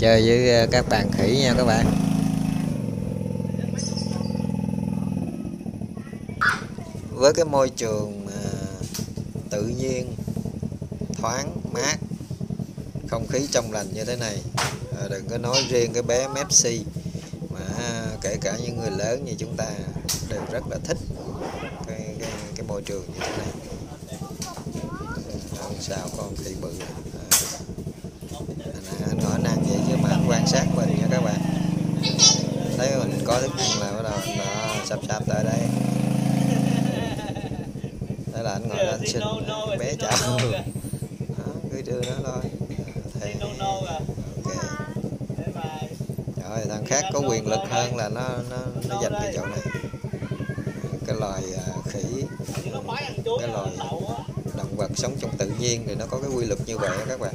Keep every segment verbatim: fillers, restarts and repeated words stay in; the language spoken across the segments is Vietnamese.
chơi với các bạn khỉ nha các bạn. Với cái môi trường tự nhiên, thoáng mát, không khí trong lành như thế này, đừng có nói riêng cái bé Messi mà kể cả những người lớn như chúng ta đều rất là thích cái, cái, cái môi trường như thế này. Không sao, con khỉ bự nó ăn năng vậy chứ mà anh quan sát mình nha các bạn. Thấy mình có thức ăn là bắt đầu nó sắp sắp tới đây. Thế là anh ngồi lên xin bé chào. Cứ đưa nó thôi. Thầy... Okay. Rồi thằng khác có quyền lực hơn là nó nó, nó giành cái chỗ này. Cái loài khỉ, cái loài động vật sống trong tự nhiên thì nó có cái quy luật như vậy các bạn.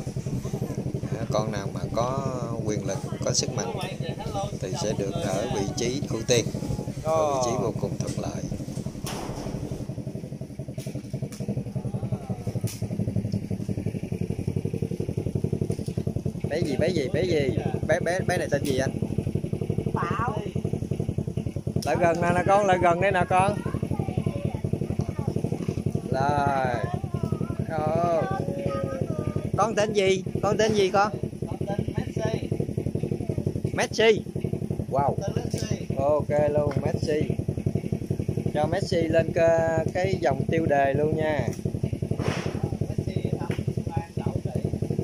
Con nào mà có quyền lực, có sức mạnh thì sẽ được ở vị trí ưu tiên, ở vị trí vô cùng thuận lợi. Bé gì bé gì bé gì bé bé bé này tên gì anh? Bảo. Lại gần nè nè con, lại gần đây nè con. Rồi. Oh. Con tên gì? Con tên gì con? Messi. Wow. Ok luôn, Messi. Cho Messi lên cái dòng tiêu đề luôn nha.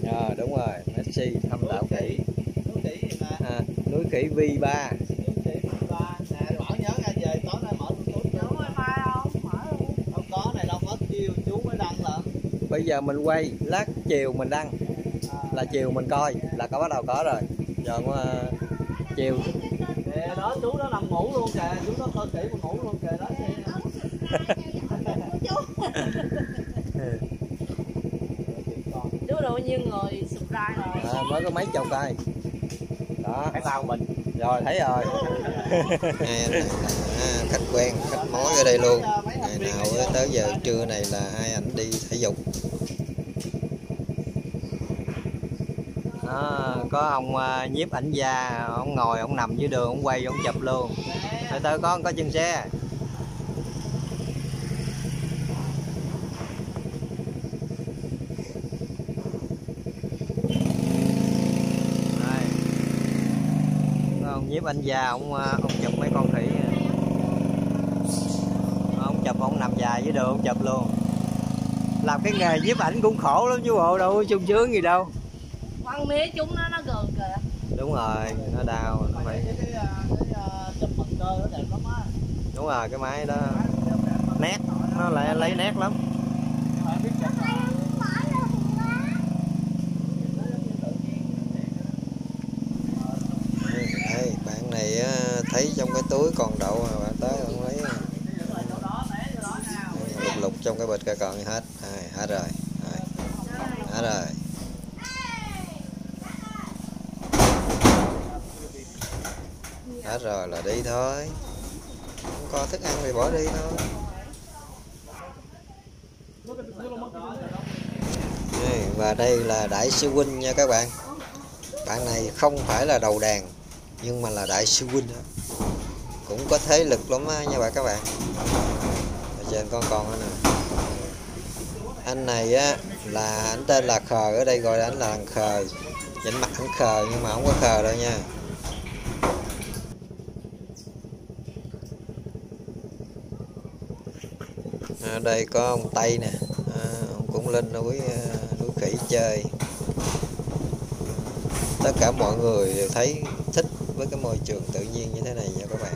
Rồi à, đúng rồi, Messi thăm đảo khỉ. À, núi khỉ Viba. Bây giờ mình quay, lát chiều mình đăng. Là chiều mình coi là có bắt đầu có rồi. Giờ uh, chiều kìa đó, chú đó nằm ngủ luôn kìa, chú đó coi kỹ mà ngủ luôn kìa đó. Chú đâu nhiêu người subscribe rồi. À, mới có mấy chục đây. Đó, cái tao mình. Rồi thấy rồi. Hai anh này à, khách quen, khách mối ở đây luôn. Ngày nào tới giờ trưa này là hai anh đi thể dục. À, có ông uh, nhiếp ảnh gia, ông ngồi, ông nằm dưới đường, ông quay, ông chụp luôn. Rồi tới con có chân xe. Đây. Ông nhiếp ảnh gia, ông, uh, ông chụp mấy con khỉ. Ông chụp, ông nằm dài dưới đường, ông chụp luôn. Làm cái nghề nhiếp ảnh cũng khổ lắm chứ bộ, đâu sung sướng gì đâu. Ăn mía chúng nó nó gần kìa. Đúng rồi, nó đau, nó phải cái cái, cái chụp bằng cơ nó đẹp lắm á. Đúng rồi, cái máy đó nét, nó lại lấy nét lắm. Đây, bạn này thấy trong cái túi còn đậu mà bạn tới không lấy. Lục lục trong cái bịch cả còn gì hết. Đây, hết rồi. Đây. Hết rồi. Hết rồi là đi thôi, không có thức ăn thì bỏ đi thôi. Và đây là đại sư huynh nha các bạn. Bạn này không phải là đầu đàn nhưng mà là đại sư huynh đó. Cũng có thế lực lắm nha bà các bạn. Ở trên con còn nữa nè. Anh này á là anh tên là Khờ, ở đây gọi là anh là thằng Khờ. Nhìn mặt anh khờ nhưng mà không có khờ đâu nha. À, đây có ông Tây nè, à, ông cũng lên núi núi khỉ chơi. Tất cả mọi người đều thấy thích với cái môi trường tự nhiên như thế này nha các bạn.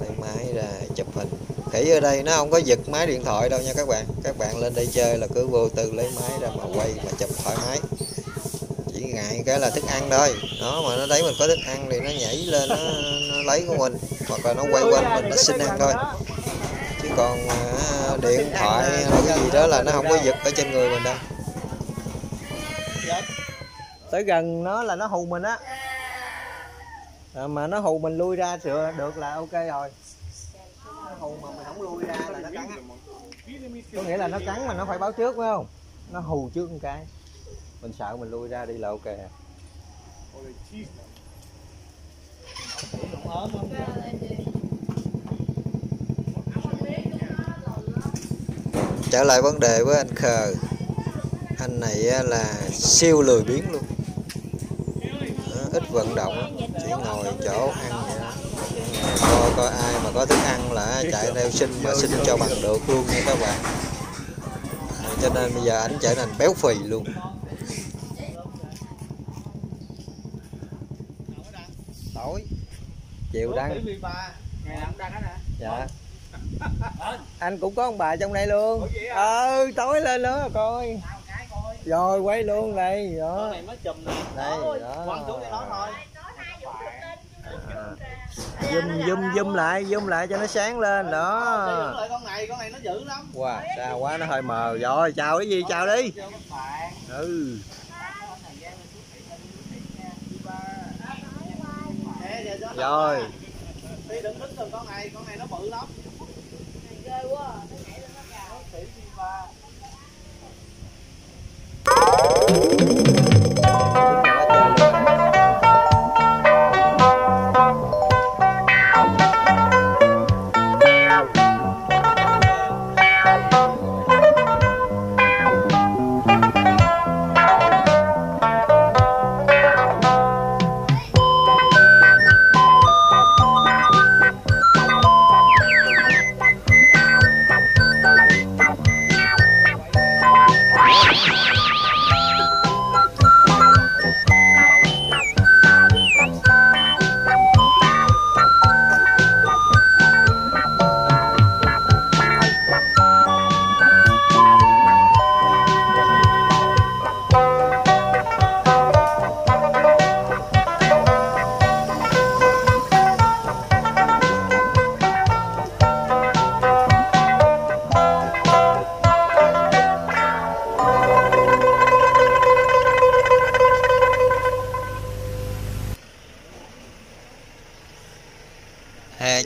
Lấy máy ra chụp hình. Khỉ ở đây nó không có giật máy điện thoại đâu nha các bạn. Các bạn lên đây chơi là cứ vô tư lấy máy ra mà quay mà chụp thoải mái. Chỉ ngại cái là thức ăn thôi. Nó mà nó thấy mình có thức ăn thì nó nhảy lên nó, nó lấy của mình, hoặc là nó quay quanh mình nó xin ăn thôi. Còn uh, điện thoại hay cái gì đó là nó không có giật ở trên người mình đâu. Tới gần nó là nó hù mình á. À, mà nó hù mình lui ra sửa được là ok rồi. Nó hù mà mình không lui ra là nó cắn á. Có nghĩa là nó cắn mà nó phải báo trước phải không? Nó hù trước một cái. Mình sợ mình lui ra đi là ok. Trở lại vấn đề với anh Khờ. Anh này là siêu lười biếng luôn, ít vận động, chỉ ngồi chỗ ăn vậy đó. Coi coi ai mà có thức ăn là chạy theo xin mà xin cho bằng được luôn nha các bạn. Cho nên bây giờ ảnh trở thành béo phì luôn. Tối chịu đăng. Dạ. Anh cũng có ông bà trong đây luôn. Ờ ừ, tối lên nữa coi. Rồi quay luôn đây. Đó. Này mới chùm này. Đây đó. Quăng xuống cái đó thôi. Zoom zoom zoom lại, zoom lại cho nó sáng lên đó. Con này, con này nó dữ lắm. Wow, xa quá nó hơi mờ. Rồi, chào cái gì, chào đi. Ừ. Rồi. Đi đừng đứng con này, con này nó bự lắm. Ghê quá.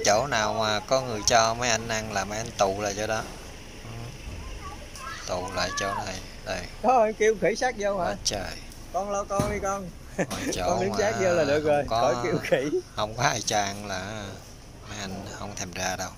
Chỗ nào mà có người cho mấy anh ăn là mấy anh tụ lại chỗ đó, tụ lại chỗ này đây. Có anh kêu khỉ xác vô hả? Trời, con lo con đi con. Con đứng xác vô là được rồi, khỏi kêu khỉ. Không có ai cho ăn là mấy anh không thèm ra đâu.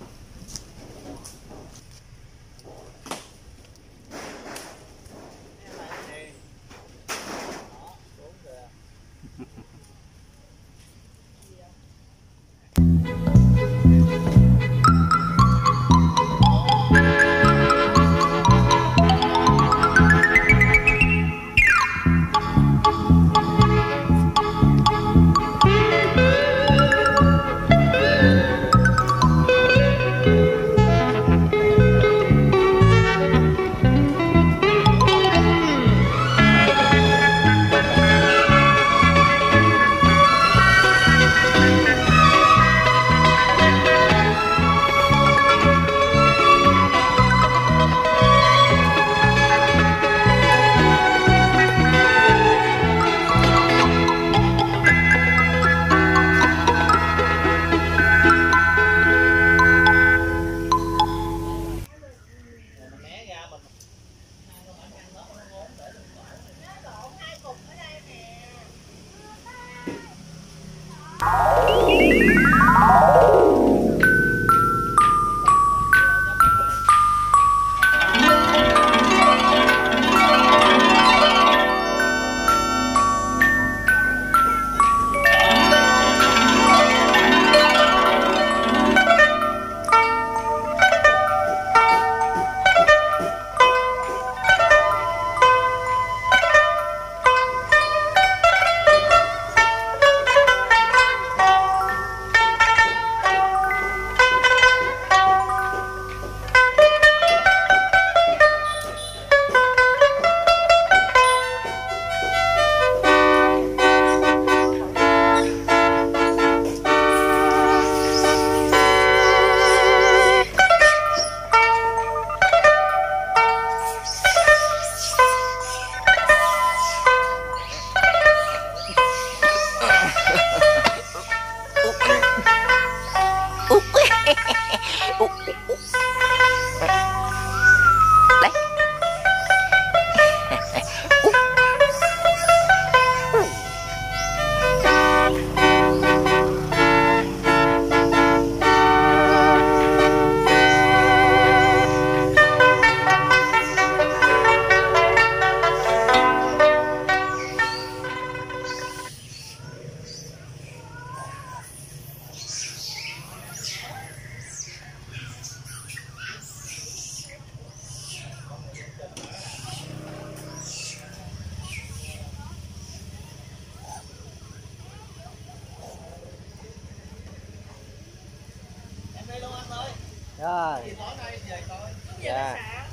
Rồi. Thì tối nay về coi. Dạ.